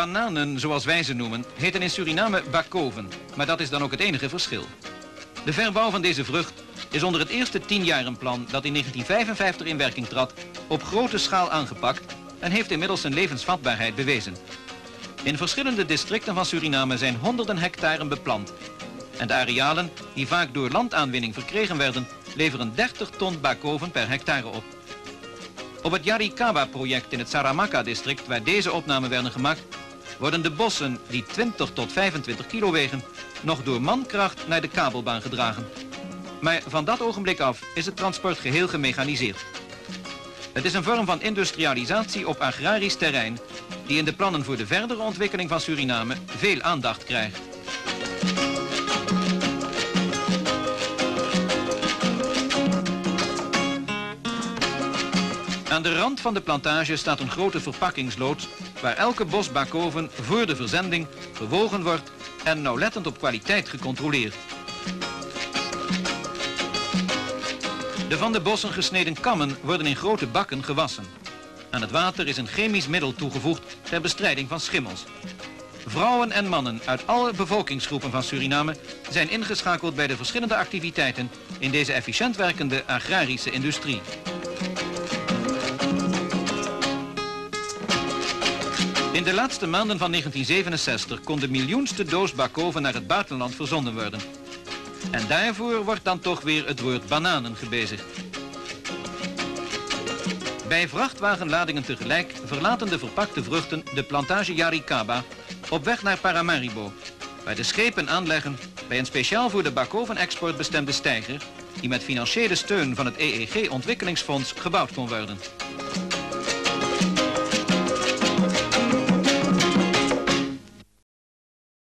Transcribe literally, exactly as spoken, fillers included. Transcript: Bananen, zoals wij ze noemen, heten in Suriname bakoven, maar dat is dan ook het enige verschil. De verbouw van deze vrucht is onder het eerste tienjarenplan dat in negentien vijfenvijftig in werking trad op grote schaal aangepakt en heeft inmiddels zijn levensvatbaarheid bewezen. In verschillende districten van Suriname zijn honderden hectaren beplant. En de arealen, die vaak door landaanwinning verkregen werden, leveren dertig ton bakoven per hectare op. Op het Jarikaba-project in het Saramacca-district, waar deze opnamen werden gemaakt, worden de bossen, die twintig tot vijfentwintig kilo wegen, nog door mankracht naar de kabelbaan gedragen. Maar van dat ogenblik af is het transport geheel gemechaniseerd. Het is een vorm van industrialisatie op agrarisch terrein, die in de plannen voor de verdere ontwikkeling van Suriname veel aandacht krijgt. Aan de rand van de plantage staat een grote verpakkingsloods waar elke bos bakoven voor de verzending gewogen wordt en nauwlettend op kwaliteit gecontroleerd. De van de bossen gesneden kammen worden in grote bakken gewassen. Aan het water is een chemisch middel toegevoegd ter bestrijding van schimmels. Vrouwen en mannen uit alle bevolkingsgroepen van Suriname zijn ingeschakeld bij de verschillende activiteiten in deze efficiënt werkende agrarische industrie. In de laatste maanden van negentien zevenenzestig kon de miljoenste doos bakoven naar het buitenland verzonden worden. En daarvoor wordt dan toch weer het woord bananen gebezigd. Bij vrachtwagenladingen tegelijk verlaten de verpakte vruchten de plantage Jarikaba op weg naar Paramaribo, waar de schepen aanleggen bij een speciaal voor de bakovenexport bestemde steiger, die met financiële steun van het E E G-ontwikkelingsfonds gebouwd kon worden.